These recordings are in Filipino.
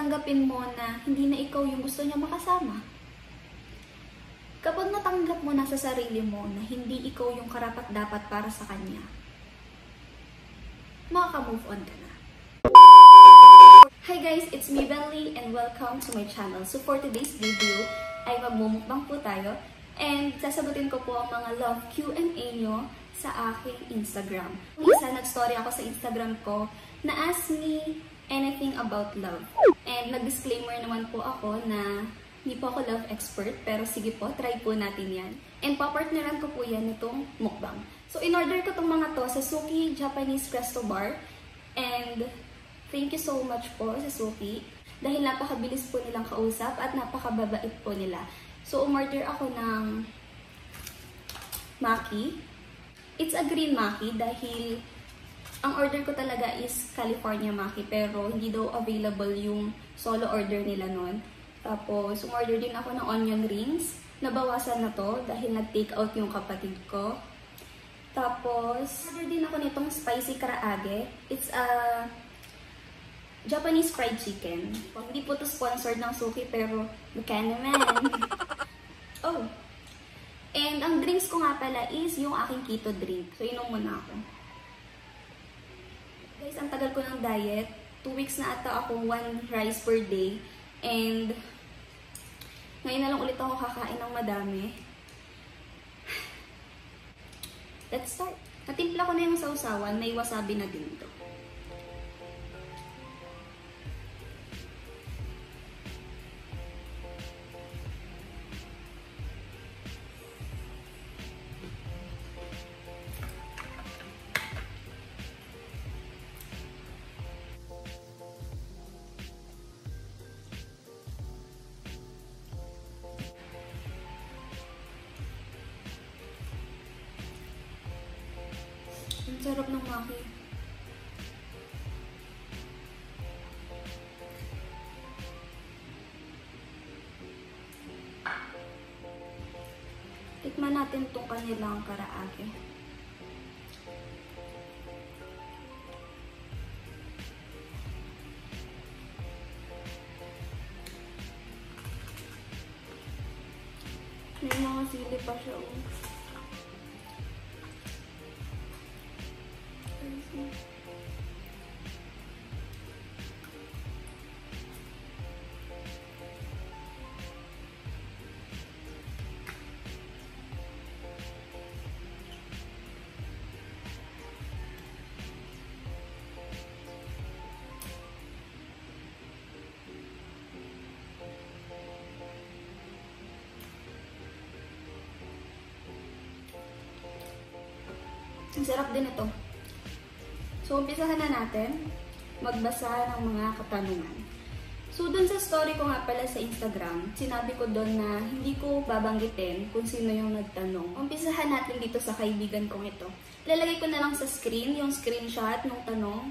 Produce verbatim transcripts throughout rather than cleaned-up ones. tanggapin mo na hindi na ikaw yung gusto niya makasama. Kapag natanggap mo na sa sarili mo na hindi ikaw yung karapat-dapat para sa kanya, makaka-move on ka na. Hi guys, it's me Benley and welcome to my channel. So for today's video ay magmumukbang po tayo and sasagutin ko po ang mga love Q and A nyo sa aking Instagram. Isa, nag-story ako sa Instagram ko na ask me anything about love. And nag-disclaimer naman po ako na hindi po ako love expert, pero sige po, try po natin yan. And papartneran ko po yan itong mukbang. So, in-order ko itong mga to sa Suki Japanese Restobar. And thank you so much po sa Suki. Dahil napakabilis po nilang kausap at napakababait po nila. So, umorder ako ng maki. It's a green maki dahil ang order ko talaga is California maki. Pero hindi daw available yung solo order nila nun. Tapos, umorder din ako ng onion rings. Nabawasan na to dahil nag-take out yung kapatid ko. Tapos, order din ako nitong spicy karaage. It's a Japanese fried chicken. Hindi po to sponsored ng Suki, pero baka naman. Oh! And ang drinks ko nga pala is yung aking keto drink. So, inom muna ako. Guys, ang tagal ko ng diet. Two weeks na ata ako, one rice per day. And ngayon na lang ulit ako kakain ng madami. Let's start. Natimpla ko na yung sausawan. May wasabi na din ito. Sarap ng maki. Tikman natin itong kanilang karaage. May mga sili pa siya. Oh. Ang sarap din ito. So, umpisahan na natin magbasa ng mga katanungan. So, dun sa story ko nga pala sa Instagram, sinabi ko dun na hindi ko babanggitin kung sino yung nagtanong. Umpisahan natin dito sa kaibigan kong ito. Ilalagay ko na lang sa screen yung screenshot ng tanong.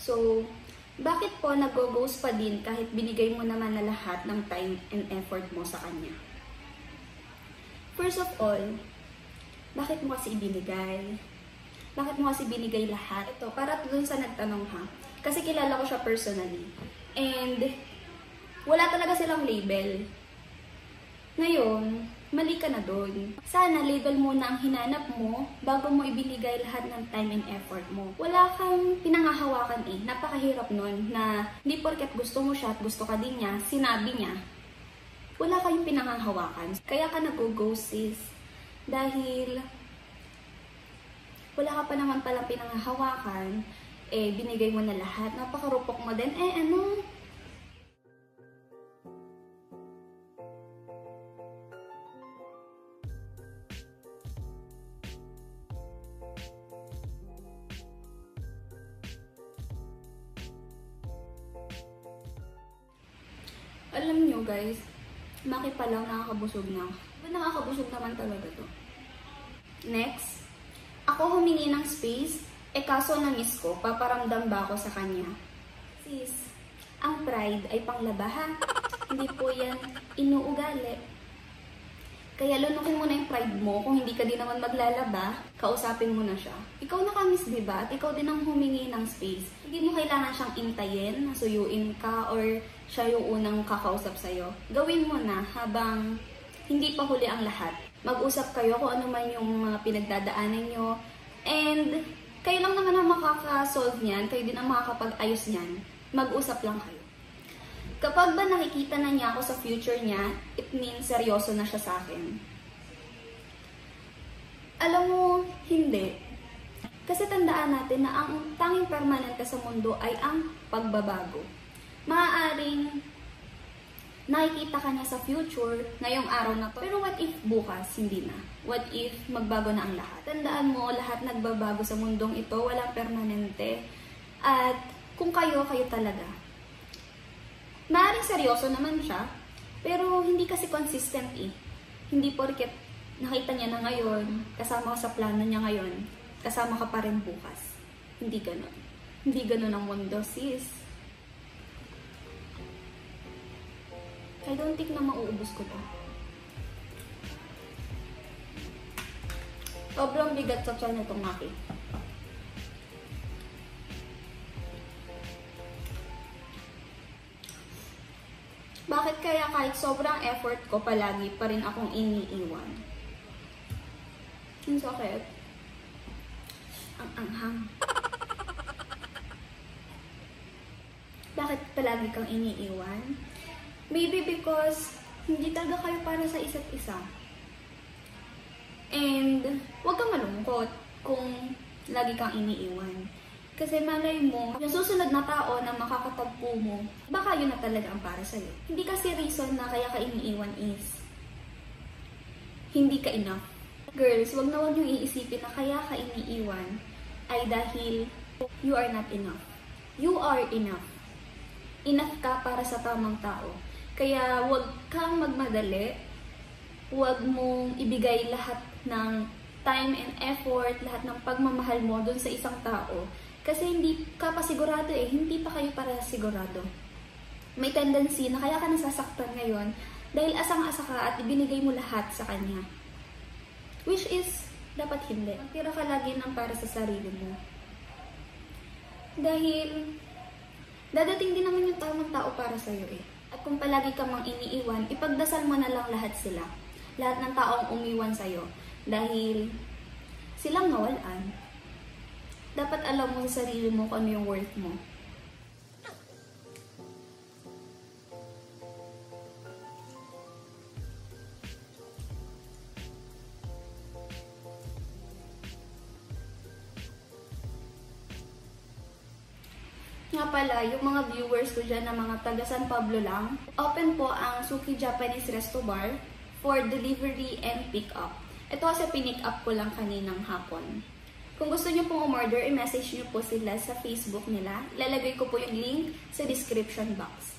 So, bakit po nag-ghost pa din kahit binigay mo naman na lahat ng time and effort mo sa kanya? First of all, bakit mo kasi ibinigay? Bakit mo kasi binigay lahat? Ito, para dun sa nagtanong ha. Kasi kilala ko siya personally. And wala talaga silang label. Ngayon, mali ka na dun. Sana label muna ang hinanap mo bago mo ibinigay lahat ng time and effort mo. Wala kang pinangahawakan eh. Napakahirap nun na hindi porket gusto mo siya at gusto ka din niya, sinabi niya. Wala kayong pinangahawakan. Kaya ka nag-ghost sis. Dahil wala ka pa naman palang pinanghahawakan, eh, binigay mo na lahat. Napakarupok mo din. Eh, ano? Alam nyo, guys, maki pa lang nakakabusog na. Nakakabusog naman talaga to. Next. Ako humingi ng space, e kaso na-miss ko, paparamdam ba ako sa kanya? Sis, ang pride ay panglaba ha. Hindi po yan inuugali. Kaya lunukin mo na yung pride mo kung hindi ka din naman maglalaba. kausapin mo na siya. Ikaw nakamiss, diba? At ikaw din ang humingi ng space. Hindi mo kailangan siyang intayin, nasuyuin ka, or siya yung unang kakausap sa'yo. Gawin mo na habang hindi pa huli ang lahat. Mag-usap kayo kung ano man yung mga pinagdadaanan nyo. And kayo lang naman ang makakasolve niyan. Kayo din ang makakapag-ayos niyan. Mag-usap lang kayo. Kapag ba nakikita na niya ako sa future niya, it means seryoso na siya sa akin. Alam mo, hindi. Kasi tandaan natin na ang tanging permanente sa mundo ay ang pagbabago. Maaaring nakikita ka niya sa future ngayong araw na to. Pero what if bukas, hindi na? What if magbago na ang lahat? Tandaan mo, lahat nagbabago sa mundong ito. Walang permanente. At kung kayo, kayo talaga. Maaaring seryoso naman siya, pero hindi kasi consistent eh. Hindi porket nakita niya na ngayon, kasama ka sa plano niya ngayon, kasama ka pa rin bukas. Hindi ganun. Hindi ganun ang mundo, sis. I don't think na mauubos ko to. Sobrang bigat sa tiyan itong maki. Bakit kaya kahit sobrang effort ko, palagi pa rin akong iniiwan? Ang sakit. Ang anghang. Bakit palagi kang iniiwan? Maybe because hindi talaga kayo para sa isa't isa. And huwag kang malungkot kung lagi kang iniiwan. Kasi malay mo, yung susunod na tao na makakatagpo mo, baka yun na talaga ang para sa'yo. Hindi kasi reason na kaya ka iniiwan is hindi ka enough. Girls, wag na wag yung iisipin na kaya ka iniiwan ay dahil you are not enough. You are enough. Enough ka para sa tamang tao. Kaya wag kang magmadali. Wag mong ibigay lahat ng time and effort, lahat ng pagmamahal mo dun sa isang tao. Kasi hindi ka pa sigurado eh. Hindi pa kayo para sigurado. May tendency na kaya ka nasasaktan ngayon dahil asang-asa ka at ibinigay mo lahat sa kanya. Which is, dapat hindi. Magtira ka lagi ng para sa sarili mo. Dahil, dadating din naman yung tamang tao para sa'yo eh. At kung palagi ka mang iniiwan, ipagdasal mo na lang lahat sila. Lahat ng taong umiwan sa'yo. Dahil, silang nawalaan. Dapat alam mo sa sarili mo kung ano yung worth mo. Nga pala, yung mga viewers ko dyan na mga taga San Pablo lang, open po ang Suki Japanese Restobar for delivery and pick-up. Ito kasi pinick-up ko lang kaninang hapon. Kung gusto nyo pong umorder, i-message nyo po sila sa Facebook nila. Lalagay ko po yung link sa description box.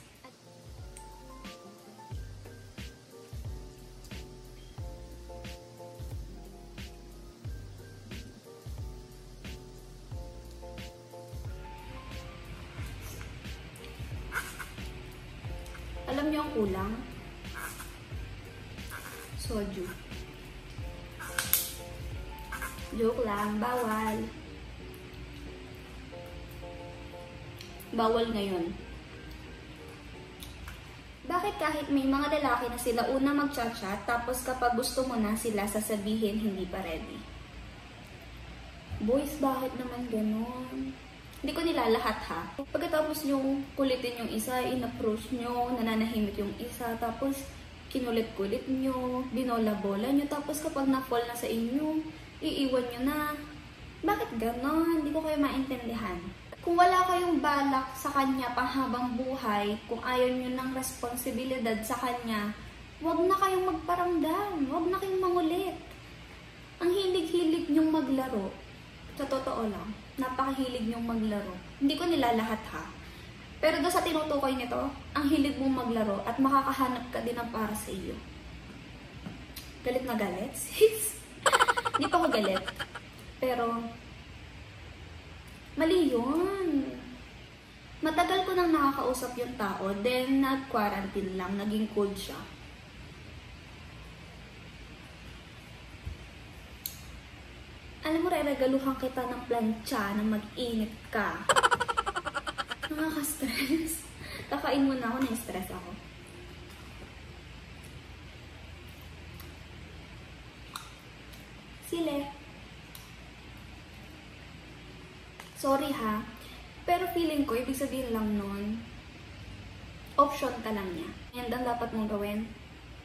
Alam nyo ang kulang? Soju. Joke lang, bawal. Bawal ngayon. Bakit kahit may mga lalaki na sila una mag-chat-chat, tapos kapag gusto mo na sila sasabihin hindi pa ready? Boys, bakit naman ganun? Hindi ko nila lahat ha. Pagkatapos yung kulitin yung isa, in-approach nyo, nananahimik yung isa, tapos kinulit-kulit nyo, binola-bola nyo, tapos kapag na-fall na sa inyo, iiwan nyo na. Bakit ganon? Hindi ko kayo maintindihan. Kung wala kayong balak sa kanya pang habang buhay, kung ayaw nyo ng responsibilidad sa kanya, huwag na kayong magparamdam. Huwag na kayong mangulit. Ang hilig-hilig nyong maglaro. Sa totoo lang, napakahilig nyong maglaro. Hindi ko nila lahat ha. Pero doon sa tinutukoy nito, ang hilig mong maglaro at makakahanap ka din ng para sa iyo. Galit na galit, sis. Hindi pa ko galit. Pero, mali yun. Matagal ko nang nakakausap yung tao, then nag-quarantine lang, naging cold siya. Alam mo, re-regaluhan kita ng plancha na mag-init ka. Nakaka-stress. Kakain mo na ako, na-stress ako. Sile. Sorry ha. Pero feeling ko, ibig sabihin lang nun, option ka lang niya. And ang dapat mong gawin,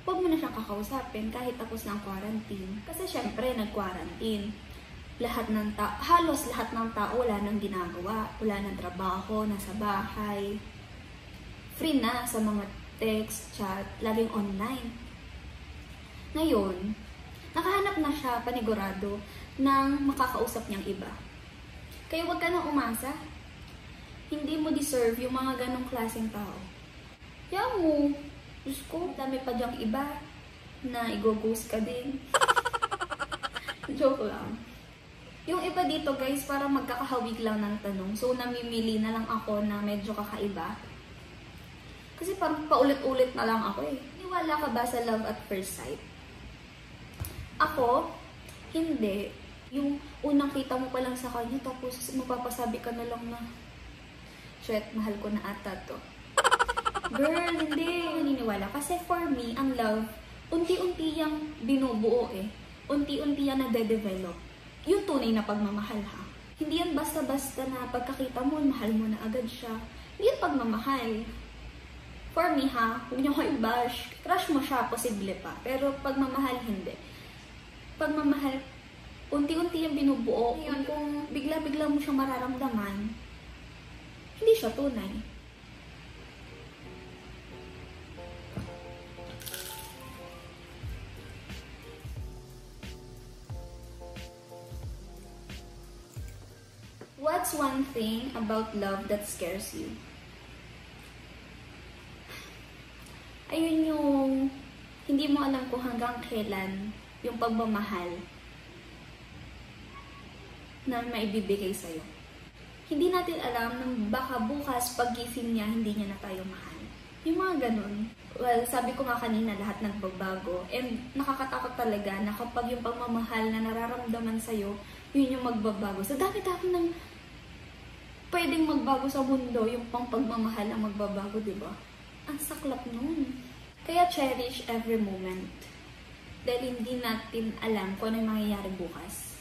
huwag mo na siyang kakausapin kahit tapos na ang quarantine. Kasi syempre, nag-quarantine. Lahat ng tao, halos lahat ng tao wala nang ginagawa. Wala nang trabaho, nasa bahay. Free na sa mga text, chat, laging online. Ngayon, nakahanap na siya panigurado ng makakausap niyang iba. Kaya huwag ka nang umasa. Hindi mo deserve yung mga ganong klaseng tao. Kaya mo, Diyos ko, dami pa dyang iba na i-ghost ka din. Joke lang. Yung iba dito guys, parang magkakahawig lang ng tanong. So, namimili na lang ako na medyo kakaiba. Kasi parang paulit-ulit na lang ako eh. Niwala ka ba sa love at first sight? Ako, hindi. Yung unang kita mo pa lang sa kanya, tapos mapapasabi ka na lang na, shit, mahal ko na ata to. Girl, hindi. Naniniwala. Kasi for me, ang love, unti-unti yung binubuo eh. Unti-unti yung nade-develop. Yung tunay na pagmamahal ha. Hindi yan basta-basta na pagkakita mo, mahal mo na agad siya. Hindi yan pagmamahal. For me ha, huwag niyo ko i-bash. Crush mo siya, posible pa. Pero pagmamahal, hindi. Pagmamahal, unti-unti yung binubuo. Ngayon, kung bigla-bigla mo siyang mararamdaman, hindi siya tunay. What's one thing about love that scares you? Ayun yung hindi mo alam kung hanggang kailan yung pagmamahal na maibibigay sa'yo. Hindi natin alam na baka bukas paggising niya, hindi niya na tayo mahal. Yung mga ganun. Well, sabi ko nga kanina, lahat nagbabago. And nakakatakot talaga na kapag yung pagmamahal na nararamdaman sa'yo, yun yung magbabago. Sa dami-dami ng pwedeng magbago sa mundo, yung pang pagmamahal ang magbabago, diba? Ang saklap nun. Kaya cherish every moment. Dahil hindi natin alam kung ano mangyayari bukas.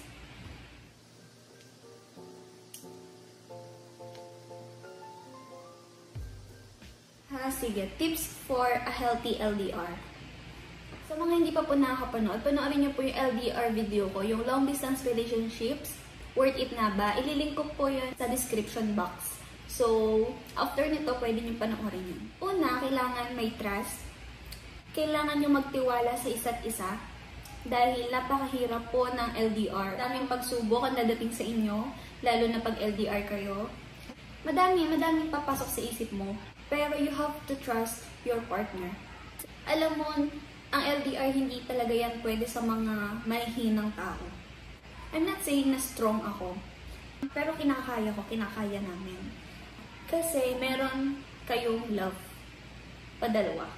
Ha, sige. Tips for a healthy L D R. Sa mga hindi pa po nakakapanood, panoorin niyo po yung L D R video ko, yung long distance relationships. Worth it na ba? Ililink ko po yun sa description box. So, after nito, pwede nyo panoorin yun. Una, kailangan may trust. Kailangan nyo magtiwala sa isa't isa. Dahil napakahirap po ng L D R. Daming pagsubok ang dadating sa inyo, lalo na pag L D R kayo. Madami, madami papasok sa isip mo. Pero you have to trust your partner. Alam mo, ang L D R hindi talaga yan pwede sa mga mahihinang tao. I'm not saying na strong ako, pero kinakaya ko, kinakaya namin. Kasi meron kayong love, padalawa.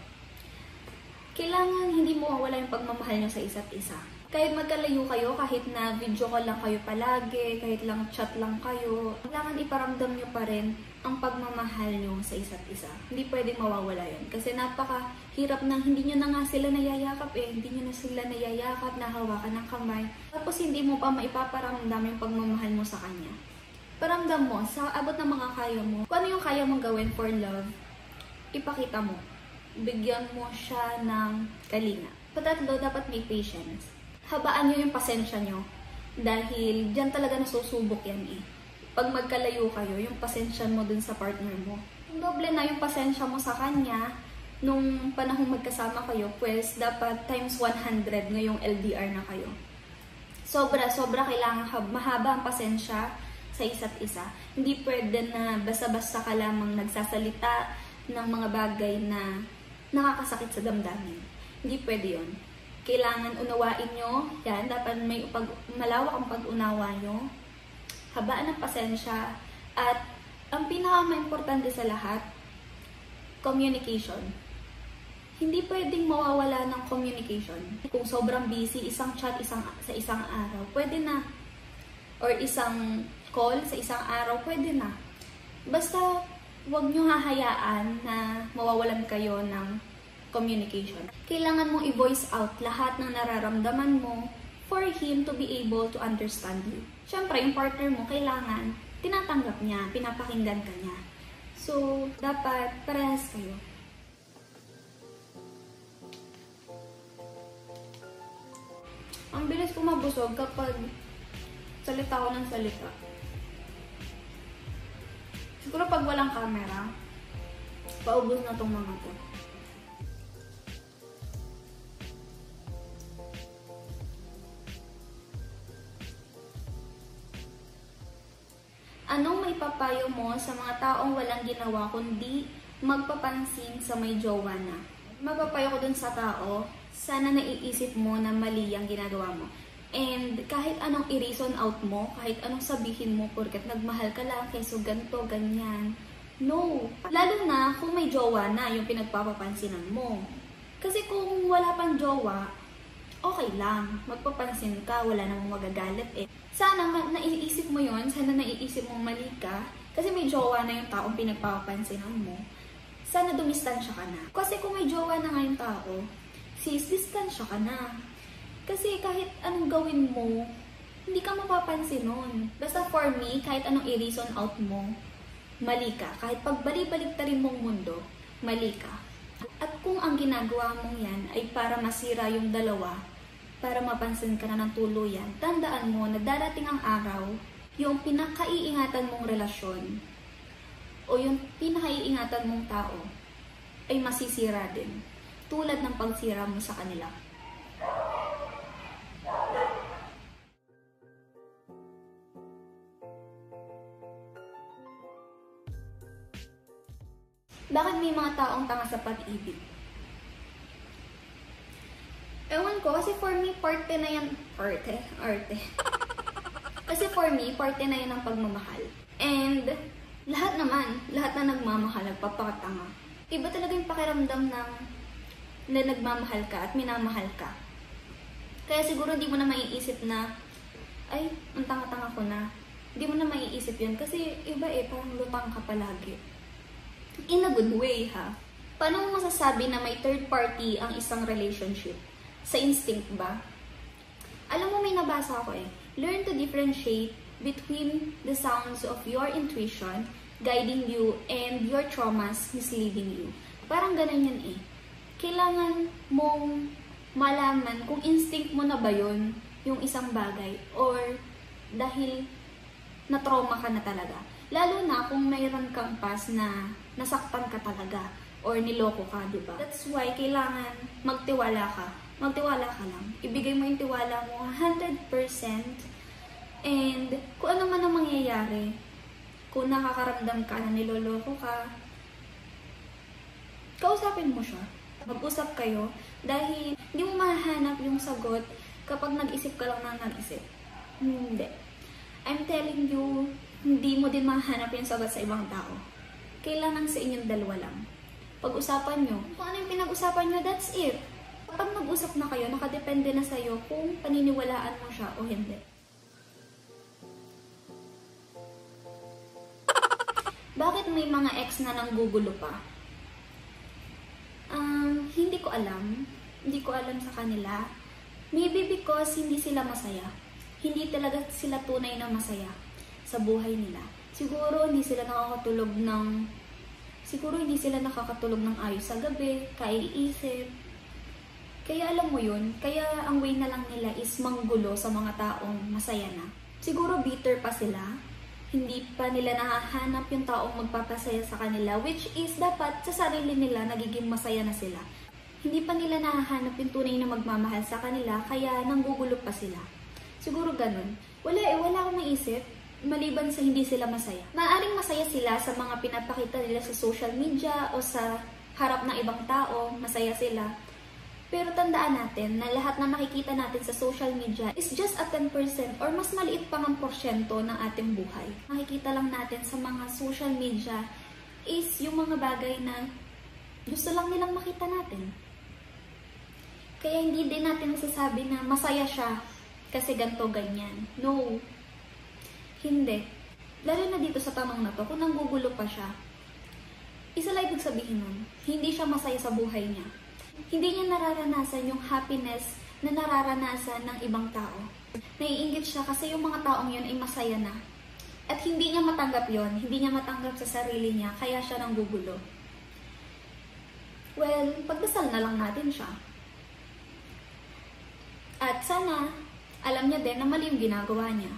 Kailangan hindi mo mawala yung pagmamahal nyo sa isa't isa. Kahit magkalayo kayo, kahit na video call lang kayo palagi, kahit lang chat lang kayo, kailangan iparamdam nyo pa rin ang pagmamahal nyo sa isa't isa. Hindi pwedeng mawawala yun. Kasi napakahirap na hindi nyo na nga sila nayayakap eh. Hindi nyo na sila nayayakap, nahawakan ng kamay. Tapos hindi mo pa maipaparamdam yung pagmamahal mo sa kanya. Paramdam mo, sa abot ng mga kaya mo, kung ano yung kaya mong gawin for love, ipakita mo. Bigyan mo siya ng kalinga. Patatlo, dapat may patience. Habaan nyo yung pasensya nyo. Dahil dyan talaga nasusubok yan eh. Pag magkalayo kayo, yung pasensya mo dun sa partner mo. Kung doble na yung pasensya mo sa kanya, nung panahong magkasama kayo, pues dapat times one hundred ngayong L D R na kayo. Sobra, sobra kailangan mahaba ang pasensya sa isa't isa. Hindi pwede na basta-basta ka lamang nagsasalita ng mga bagay na nakakasakit sa damdamin. Hindi pwede yun. Kailangan unawain nyo. Yan, dapat may upag, malawak ang pag-unawa nyo. Habaan ng pasensya, at ang pinaka-importante sa lahat, communication. Hindi pwedeng mawawala ng communication. Kung sobrang busy, isang chat isang, sa isang araw, pwede na. or isang call sa isang araw, pwede na. Basta huwag nyo hahayaan na mawawalan kayo ng communication. Kailangan mong i-voice out lahat ng nararamdaman mo for him to be able to understand you. Siyempre, yung partner mo, kailangan tinatanggap niya, pinapakinggan ka niya. So, dapat parehas kayo. Ang bilis ko mabusog kapag salita ko ng salita. Siguro pag walang camera, paubos na tong mga to. Anong maipapayo mo sa mga taong walang ginawa kundi magpapansin sa may jowa na? Mapapayo ko dun sa tao, sana naiisip mo na mali ang ginagawa mo. And kahit anong i-reason out mo, kahit anong sabihin mo, porket nagmahal ka lang, keso ganito, ganyan. No! Lalo na kung may jowa na yung pinagpapapansinan mo. Kasi kung wala pang jowa, okay lang, magpapansin ka, wala namang magagalit eh. Sana naiisip mo yun, sana naiisip mong mali ka, kasi may jowa na yung taong pinagpapansinan mo. Sana dumistansya ka na. Kasi kung may jowa na nga yung tao, sis, distansya ka na. Kasi kahit anong gawin mo, hindi ka mapapansin nun. Basta for me, kahit anong i-reason out mo, mali ka. Kahit pagbalik-balik ta rin mong mundo, mali ka. At kung ang ginagawa mong yan ay para masira yung dalawa, para mapansin ka na ng tuluyan, tandaan mo na darating ang araw, yung pinakaiingatan mong relasyon o yung pinakaiingatan mong tao ay masisira din. Tulad ng pagsira mo sa kanila. Bakit may mga taong tanga sa pag-ibig? Ewan ko, kasi for me, parte na yan. Parte? Arte. Kasi for me, parte na yan ang pagmamahal. And lahat naman, lahat na nagmamahal, nagpapakatanga. Iba talaga yung pakiramdam ng, na nagmamahal ka at minamahal ka. Kaya siguro hindi mo na maiisip na, ay, ang tanga-tanga ko na. Hindi mo na maiisip yun. Kasi iba eh, parang lutang ka palagi. In a good way, ha? Paano mo masasabi na may third party ang isang relationship? Sa instinct ba? Alam mo, may nabasa ako eh. Learn to differentiate between the sounds of your intuition guiding you and your traumas misleading you. Parang ganun yan eh. Kailangan mong malaman kung instinct mo na ba yun yung isang bagay or dahil na-trauma ka na talaga. Lalo na kung mayroon kang past na nasaktan ka talaga or niloko ka, diba? That's why kailangan magtiwala ka. Magtiwala ka lang. Ibigay mo yung tiwala mo one hundred percent. And kung ano man ang mangyayari, kung nakakaramdam ka na niloloko ka, kausapin mo siya. Mag-usap kayo dahil hindi mo mahanap yung sagot kapag nag-isip ka lang na nag-isip. Hindi. I'm telling you, hindi mo din mahanap yung sagot sa ibang tao. Kailangan sa inyong dalawa lang. Pag-usapan nyo. Kung ano yung pinag-usapan nyo, that's it. Kapag nag-usap na kayo, nakadepende na sa'yo kung paniniwalaan mo siya o hindi. Bakit may mga ex na nanggugulo pa? Um, hindi ko alam. Hindi ko alam sa kanila. Maybe because hindi sila masaya. Hindi talaga sila tunay na masaya sa buhay nila. Siguro hindi sila nakakatulog ng... Siguro hindi sila nakakatulog ng ayos sa gabi, kaiisip. Kaya alam mo yun, kaya ang way na lang nila is manggulo sa mga taong masaya na. Siguro bitter pa sila, hindi pa nila nahahanap yung taong magpapasaya sa kanila, which is dapat sa sarili nila nagiging masaya na sila. Hindi pa nila nahahanap yung tunay na magmamahal sa kanila, kaya nanggugulo pa sila. Siguro ganun. Wala eh, wala akong maisip, maliban sa hindi sila masaya. Maaring masaya sila sa mga pinapakita nila sa social media o sa harap ng ibang tao, masaya sila. Pero tandaan natin na lahat na nakikita natin sa social media is just a ten percent or mas maliit pang ang porsyento ng ating buhay. Nakikita lang natin sa mga social media is yung mga bagay na gusto lang nilang makita natin. Kaya hindi din natin masasabi na masaya siya kasi ganto ganyan. No. Hindi. Lalo na dito sa tanong na to, kung nanggugulo pa siya, isa lang ibig sabihin nun, hindi siya masaya sa buhay niya. Hindi niya nararanasan yung happiness na nararanasan ng ibang tao. Naiinggit siya kasi yung mga taong yun ay masaya na. At hindi niya matanggap yon, hindi niya matanggap sa sarili niya, kaya siya nanggugulo. Well, pagdasal na lang natin siya. At sana, alam niya din na mali yung ginagawa niya.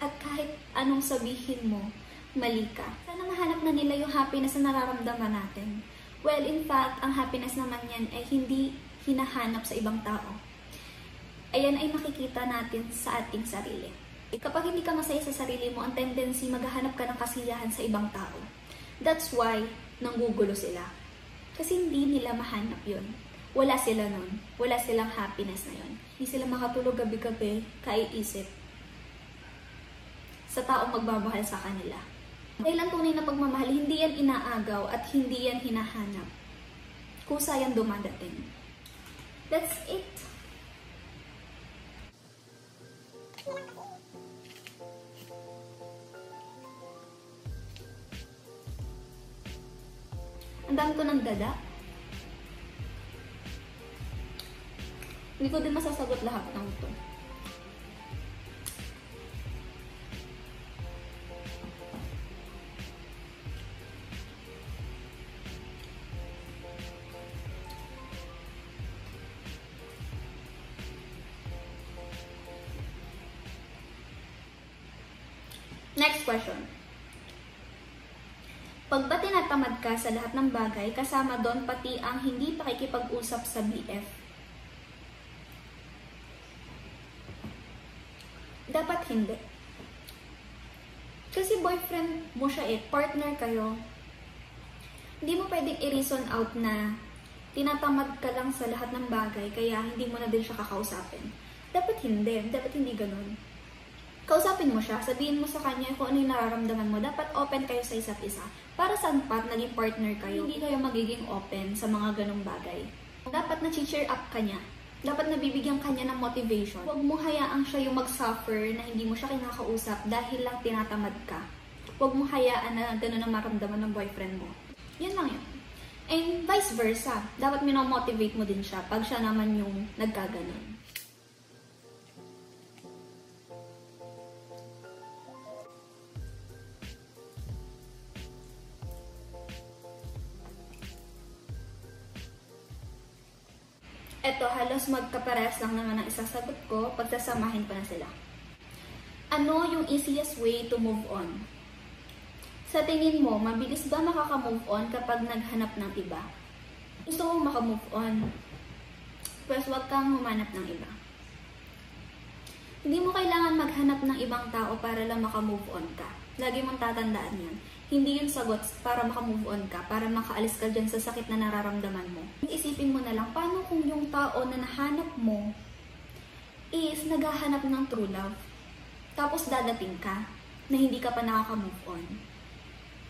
At kahit anong sabihin mo, mali ka. Sana mahanap na nila yung happiness na nararamdaman natin. Well, in fact, ang happiness naman yan ay hindi hinahanap sa ibang tao. Ayan ay makikita natin sa ating sarili. Kapag hindi ka masaya sa sarili mo, ang tendency maghahanap ka ng kasiyahan sa ibang tao. That's why nanggugulo sila. Kasi hindi nila mahanap yun. Wala sila nun. Wala silang happiness na yun. Hindi sila makatulog gabi-gabi, kaiisip sa taong magmamahal sa kanila. Dahil ang tunay na pagmamahal, hindi yan inaagaw at hindi yan hinahanap. Kusa yan dumadating. That's it. Ang dami ko ng dada. Hindi ko din masasagot lahat ng ito. Next question. Pag ba tinatamad ka sa lahat ng bagay, kasama doon pati ang hindi pakikipag-usap sa B F? Dapat hindi. Kasi boyfriend mo siya eh, partner kayo. Hindi mo pwedeng i-reason out na tinatamad ka lang sa lahat ng bagay, kaya hindi mo na din siya kakausapin. Dapat hindi. Dapat hindi ganun. Kausapin mo siya, sabihin mo sa kanya kung ano yung nararamdaman mo. Dapat open kayo sa isa't isa. Para saan pa naging partner kayo, hindi kayo magiging open sa mga ganong bagay. Dapat na-cheer up ka niya. Dapat nabibigyan ka niya ng motivation. Huwag mo hayaang siya yung mag-suffer na hindi mo siya kinakausap dahil lang tinatamad ka. Huwag mo hayaan na ganun ang maramdaman ng boyfriend mo. Yan lang yun. And vice versa, dapat minomotivate mo din siya pag siya naman yung nagkaganon. Eto, halos magkaparehas lang naman ang isasagot ko, pagsasamahin ko na sila. Ano yung easiest way to move on? Sa tingin mo, mabilis ba makaka-move on kapag naghanap ng iba? Gusto mo makamove on, pues huwag kang humanap ng iba. Hindi mo kailangan maghanap ng ibang tao para lang makamove on ka. Lagi mong tatandaan yan. Hindi yung sagot para makamove on ka, para makaalis ka dyan sa sakit na nararamdaman mo. Isipin mo na lang, paano kung yung tao na nahanap mo is naghahanap ng true love? Tapos dadating ka na hindi ka pa nakaka-move on.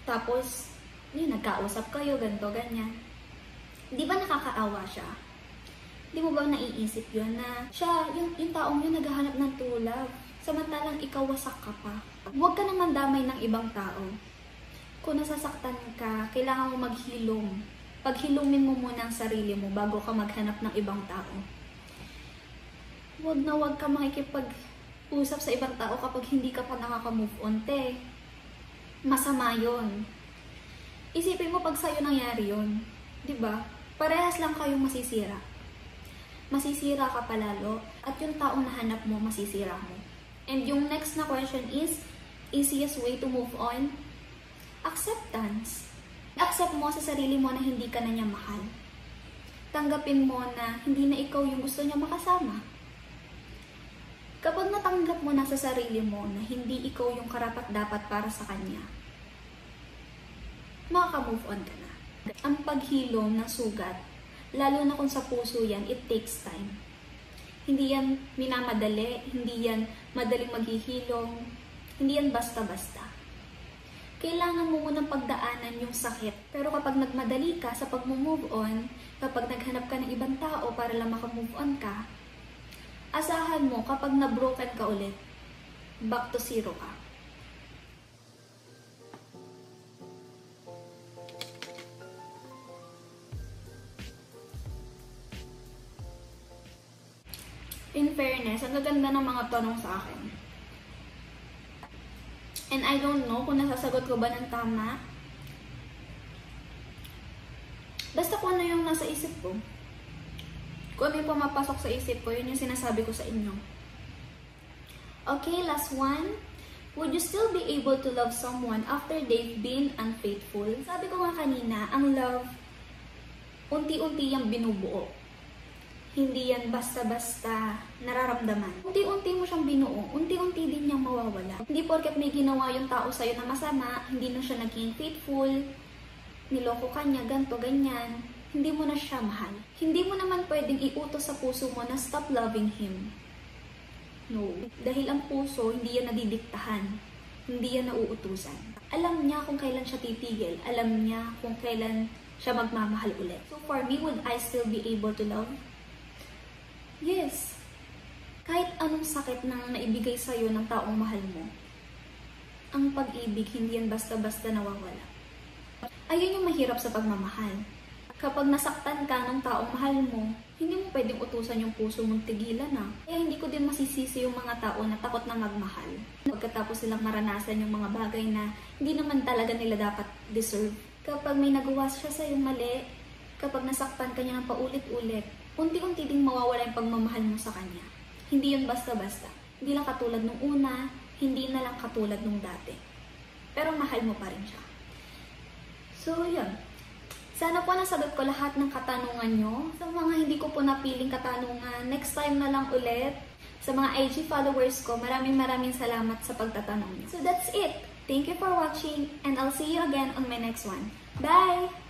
Tapos, yun, nagkausap kayo, ganito, ganyan. Di ba nakakaawa siya? Di mo ba naiisip yun na siya, yung, yung taong yun naghahanap ng true love? Samantalang ikaw wasak ka pa. Huwag ka naman damay ng ibang tao. Kung nasasaktan ka, kailangan mo maghilom. Paghilumin mo muna ang sarili mo bago ka maghanap ng ibang tao. Huwag na huwag ka makikipag-usap sa ibang tao kapag hindi ka pa nakaka-move on, te. Masama yun. Isipin mo pag sa'yo nangyari yun. Diba? Parehas lang kayong masisira. Masisira ka palalo at yung taong nahanap mo, masisira mo. And yung next na question is, easiest way to move on? Acceptance. Accept mo sa sarili mo na hindi ka na niya mahal. Tanggapin mo na hindi na ikaw yung gusto niya makasama. Kapag natanggap mo na sa sarili mo na hindi ikaw yung karapat-dapat para sa kanya, makaka-move on ka na. Ang paghilom ng sugat, lalo na kung sa puso yan, it takes time. Hindi yan minamadali, hindi yan madaling maghihilom, hindi yan basta-basta. Kailangan mo munang pagdaanan yung sakit. Pero kapag nagmadali ka sa pag-move on, kapag naghanap ka ng ibang tao para lang makamove on ka, asahan mo kapag na-broken ka ulit, back to zero ka. in fairness, ang gaganda ng mga tanong sa akin. And I don't know kung nasasagot ko ba ng tama. Basta kung ano yung nasa isip ko. Kung ano yung pumapasok sa isip ko, yun yung sinasabi ko sa inyo. Okay, last one. Would you still be able to love someone after they've been unfaithful? Sabi ko nga kanina, ang love, unti-unti yung binubuo. Hindi yan basta-basta nararamdaman. Unti-unti mo siyang binuo, unti-unti din niyang mawawala. Hindi porket may ginawa yung tao sa'yo na masama, hindi na siya naging faithful, niloko ka niya, ganto, ganyan, hindi mo na siya mahal. Hindi mo naman pwedeng iutos sa puso mo na stop loving him. No. Dahil ang puso, hindi yan nadidiktahan. Hindi yan nauutusan. Alam niya kung kailan siya titigil. Alam niya kung kailan siya magmamahal ulit. So for me, would I still be able to love? Yes. Kahit anong sakit na naibigay sa'yo ng taong mahal mo, ang pag-ibig hindi yan basta-basta nawawala. Ayun yung mahirap sa pagmamahal. Kapag nasaktan ka ng taong mahal mo, hindi mo pwedeng utusan yung puso mong tigilan na. Kaya hindi ko din masisisi yung mga tao na takot na magmahal. Pagkatapos silang maranasan yung mga bagay na hindi naman talaga nila dapat deserve. Kapag may nagawa siya sa'yo mali, kapag nasaktan ka niya ng paulit-ulit, unti-unti ding mawawala yung pagmamahal mo sa kanya. Hindi yun basta-basta. Hindi lang katulad nung una, hindi na lang katulad nung dati. Pero mahal mo pa rin siya. So, yun. Sana po nasagot ko lahat ng katanungan nyo. Sa mga hindi ko po napiling katanungan, next time na lang ulit. Sa mga I G followers ko, maraming maraming salamat sa pagtatanong nyo. So, that's it. Thank you for watching and I'll see you again on my next one. Bye!